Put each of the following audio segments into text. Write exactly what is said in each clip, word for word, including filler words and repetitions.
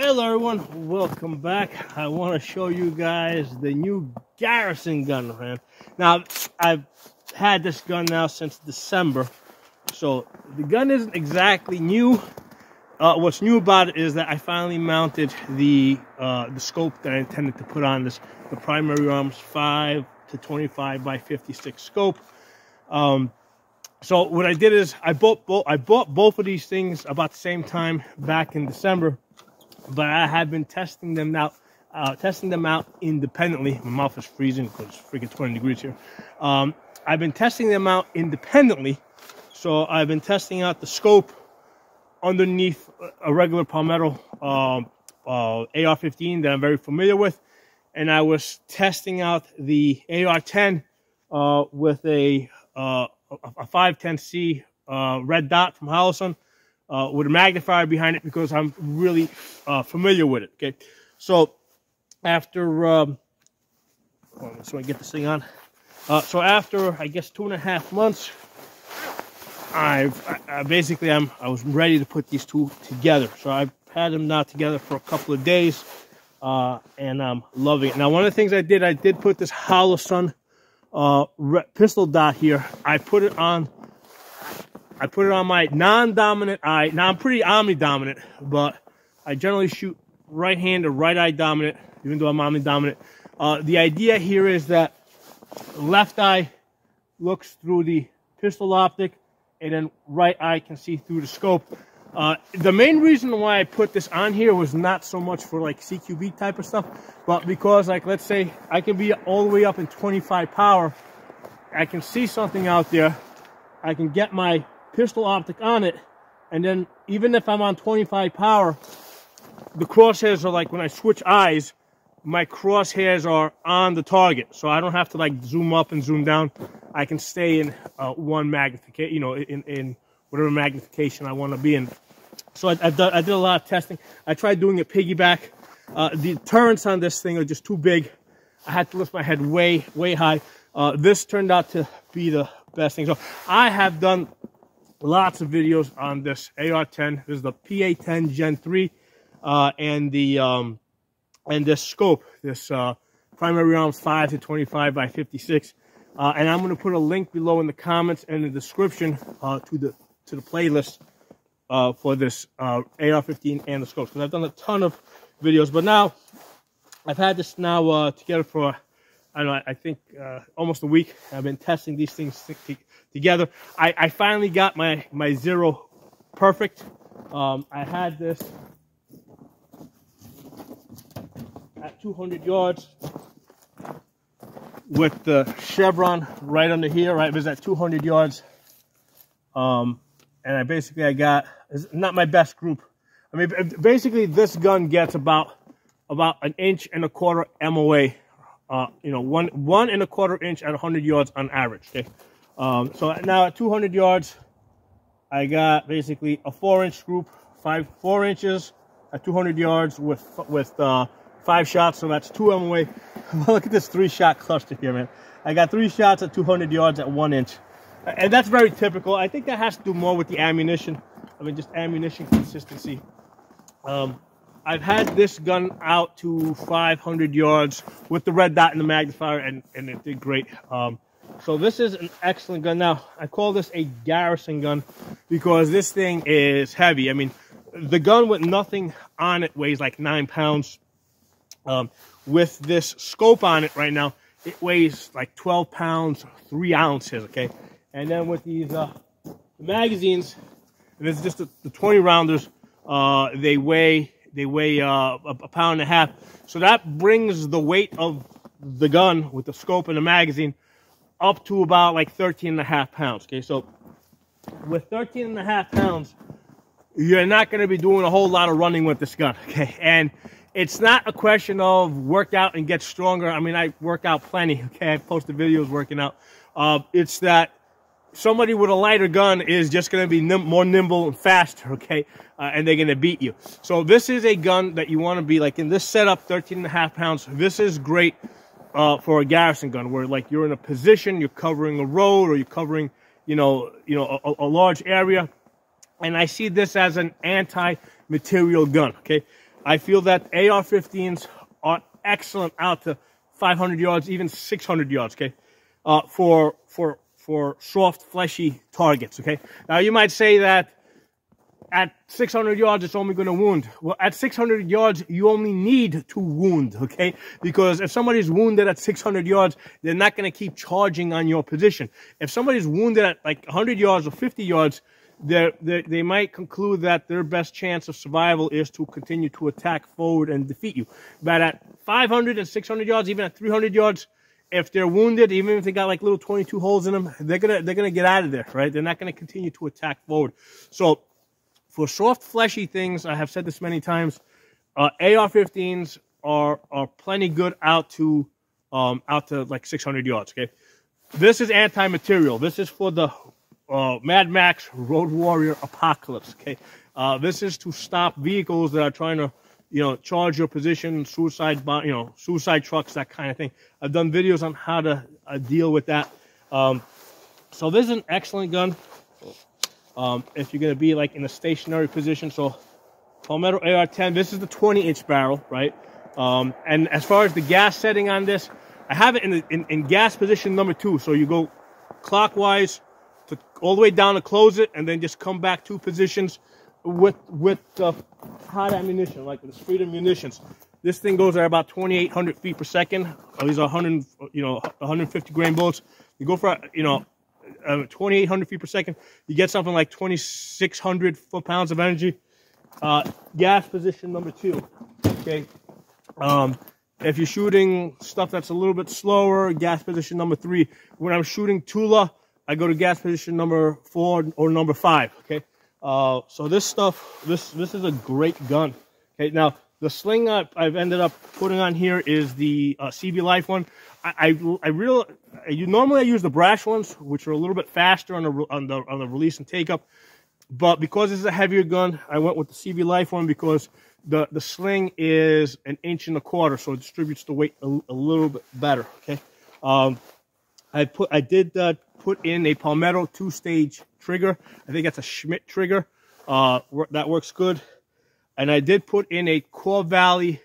Hello everyone, welcome back. I want to show you guys the new Garrison gun, man. Now, I've had this gun now since December, so the gun isn't exactly new. Uh, what's new about it is that I finally mounted the uh, the scope that I intended to put on this, the Primary Arms five to twenty-five by fifty-six scope. Um, so what I did is I bought both I bought both of these things about the same time back in December. But I have been testing them now, uh, testing them out independently. My mouth is freezing because it's freaking twenty degrees here. Um, I've been testing them out independently. So I've been testing out the scope underneath a regular Palmetto uh, uh, A R fifteen that I'm very familiar with. And I was testing out the A R ten uh, with a, uh, a five ten C uh, red dot from Holosun. Uh, with a magnifier behind it because I'm really uh, familiar with it, okay? So after, um, hold on, so I get this thing on. Uh, so after, I guess, two and a half months, I've, I, I basically, I'm, I was ready to put these two together. So I've had them now together for a couple of days, uh, and I'm loving it. Now, one of the things I did, I did put this Holosun uh, pistol dot here. I put it on I put it on my non-dominant eye. Now, I'm pretty omni-dominant, but I generally shoot right-hand or right-eye dominant, even though I'm omni-dominant. Uh, the idea here is that left eye looks through the pistol optic, and then right eye can see through the scope. Uh, the main reason why I put this on here was not so much for, like, C Q B type of stuff, but because, like, let's say I can be all the way up in twenty-five power. I can see something out there. I can get my pistol optic on it, and then even if I'm on twenty-five power, the crosshairs are, like, when I switch eyes, my crosshairs are on the target, so I don't have to, like, zoom up and zoom down. I can stay in uh, one magnification, you know, in, in whatever magnification I want to be in. So I, I've done, I did a lot of testing. I tried doing it piggyback. Uh, the turrets on this thing are just too big. I had to lift my head way, way high. Uh, this turned out to be the best thing. So I have done lots of videos on this A R ten. This is the P A ten gen three, uh, and the um, and this scope, this uh, Primary Arms five to twenty-five by fifty-six. Uh, and I'm going to put a link below in the comments and the description uh, to the to the playlist uh, for this uh, A R fifteen and the scopes. Because I've done a ton of videos, but now I've had this now uh, together for, I don't know, I think uh, almost a week. I've been testing these things together. I, I finally got my, my zero perfect. Um, I had this at two hundred yards with the chevron right under here, right? It was at two hundred yards. Um, and I basically, I got, it's not my best group. I mean, basically this gun gets about, about an inch and a quarter M O A. Uh, you know, one one and a quarter inch at one hundred yards on average. Okay, um, so now at two hundred yards, I got basically a four-inch group, five four inches at two hundred yards with with uh, five shots. So that's two M O A. Look at this three-shot cluster here, man. I got three shots at two hundred yards at one inch, and that's very typical. I think that has to do more with the ammunition. I mean, just ammunition consistency. Um, I've had this gun out to five hundred yards with the red dot in the magnifier, and, and it did great. Um, so this is an excellent gun. Now, I call this a Garrison gun because this thing is heavy. I mean, the gun with nothing on it weighs like nine pounds. Um, with this scope on it right now, it weighs like twelve pounds, three ounces, okay? And then with these uh, magazines, and it's just the, the twenty rounders, uh, they weigh... They weigh uh, a pound and a half. So that brings the weight of the gun with the scope and the magazine up to about like thirteen and a half pounds. Okay, so with thirteen and a half pounds, you're not going to be doing a whole lot of running with this gun. Okay, and it's not a question of work out and get stronger. I mean, I work out plenty. Okay, I posted videos working out. Uh, it's that somebody with a lighter gun is just going to be nim more nimble and faster, okay? Uh, and they're going to beat you. So this is a gun that you want to be, like, in this setup, thirteen and a half pounds. This is great uh, for a Garrison gun where, like, you're in a position, you're covering a road, or you're covering, you know, you know, a, a large area. And I see this as an anti-material gun, okay? I feel that A R fifteens are excellent out to five hundred yards, even six hundred yards, okay, uh, for, for, for soft, fleshy targets, okay? Now, you might say that at six hundred yards, it's only going to wound. Well, at six hundred yards, you only need to wound, okay? Because if somebody's wounded at six hundred yards, they're not going to keep charging on your position. If somebody's wounded at like one hundred yards or fifty yards, They're, they're, they might conclude that their best chance of survival is to continue to attack forward and defeat you. But at five hundred and six hundred yards, even at three hundred yards, if they're wounded, even if they got like little twenty-two holes in them, they're gonna they're gonna get out of there, right? They're not gonna continue to attack forward. So for soft, fleshy things, I have said this many times, uh, A R fifteens are are plenty good out to um, out to like six hundred yards. Okay, this is anti-material. This is for the Uh, Mad Max Road Warrior Apocalypse, okay? Uh, this is to stop vehicles that are trying to, you know, charge your position, suicide, bomb, you know, suicide trucks, that kind of thing. I've done videos on how to uh, deal with that. Um, so this is an excellent gun um, if you're going to be, like, in a stationary position. So Palmetto A R ten, this is the twenty inch barrel, right? Um, and as far as the gas setting on this, I have it in, the, in, in gas position number two. So you go clockwise, to, all the way down to close it, and then just come back two positions with with uh, hot ammunition, like the Freedom munitions. This thing goes at about twenty-eight hundred feet per second. These are one hundred, you know, one hundred fifty grain bullets. You go for, you know, uh, twenty-eight hundred feet per second. You get something like twenty-six hundred foot pounds of energy. Uh, gas position number two. Okay. Um, if you're shooting stuff that's a little bit slower, gas position number three. When I'm shooting Tula, I go to gas position number four or number five, okay? Uh, so this stuff, this this is a great gun. Okay, now the sling I, I've ended up putting on here is the uh, C B Life one. I I, I real you normally I use the brass ones, which are a little bit faster on the on the on the release and take up, but because this is a heavier gun, I went with the C B Life one because the the sling is an inch and a quarter, so it distributes the weight a, a little bit better. Okay, um, I put I did. Uh, Put in a Palmetto two-stage trigger. I think that's a Schmidt trigger. Uh, that works good. And I did put in a Core Valley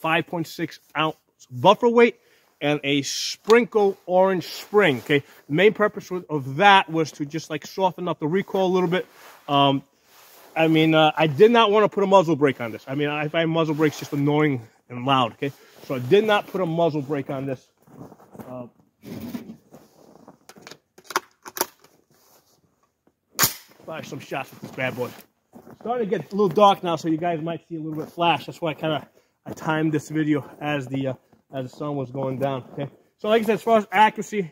five point six ounce buffer weight and a sprinkle orange spring. Okay, the main purpose of that was to just like soften up the recoil a little bit. Um, I mean, uh, I did not want to put a muzzle brake on this. I mean, I find muzzle brakes just annoying and loud. Okay, so I did not put a muzzle brake on this. Uh, Fire some shots with this bad boy. It's starting to get a little dark now, so you guys might see a little bit of flash. That's why I kind of I timed this video as the uh, as the sun was going down. Okay, so like I said, as far as accuracy,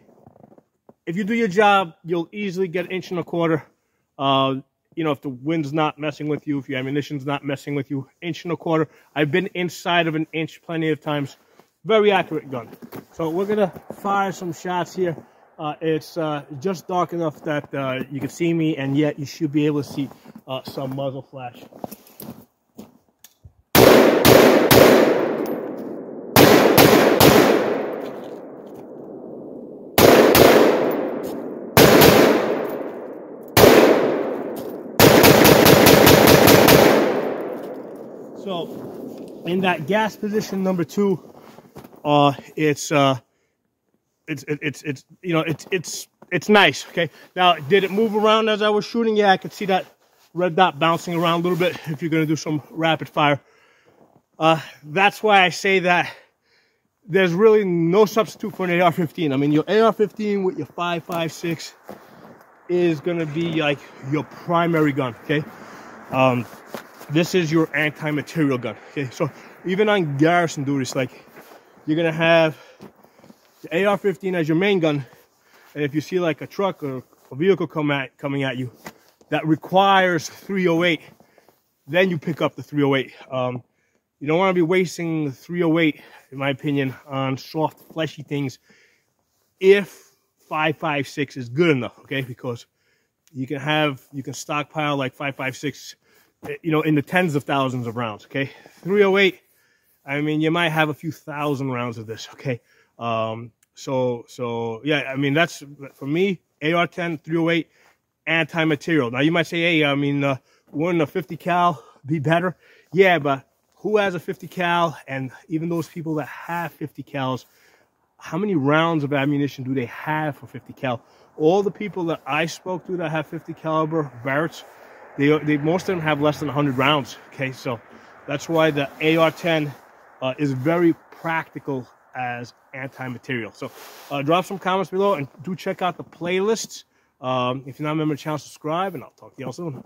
if you do your job, you'll easily get an inch and a quarter. Uh, you know, if the wind's not messing with you, if your ammunition's not messing with you, inch and a quarter. I've been inside of an inch plenty of times. Very accurate gun. So we're gonna fire some shots here. Uh, it's uh, just dark enough that uh, you can see me, and yet you should be able to see uh, some muzzle flash. So, in that gas position number two, uh, it's... Uh, It's, it's, it's, you know, it's, it's, it's nice. Okay. Now, did it move around as I was shooting? Yeah. I could see that red dot bouncing around a little bit if you're going to do some rapid fire. Uh, that's why I say that there's really no substitute for an A R fifteen. I mean, your A R fifteen with your five five six is going to be like your primary gun. Okay. Um, this is your anti-material gun. Okay. So even on garrison duties, like you're going to have the A R fifteen as your main gun, and if you see like a truck or a vehicle come at coming at you that requires three oh eight, then you pick up the three oh eight. Um, you don't want to be wasting the three oh eight, in my opinion, on soft, fleshy things if five five six is good enough, okay? Because you can have you can stockpile like five five six, you know, in the tens of thousands of rounds, okay? three oh eight, I mean, you might have a few thousand rounds of this, okay? Um, so, so yeah, I mean, that's for me, A R ten, three oh eight, anti-material. Now you might say, hey, I mean, uh, wouldn't a fifty cal be better? Yeah, but who has a fifty cal, and even those people that have fifty cals, how many rounds of ammunition do they have for fifty cal? All the people that I spoke to that have fifty caliber Barretts, they, they most of them have less than one hundred rounds. Okay, so that's why the A R ten uh, is very practical as anti-material. So uh, drop some comments below and do check out the playlists. Um, if you're not a member of the channel, subscribe, and I'll talk to y'all soon.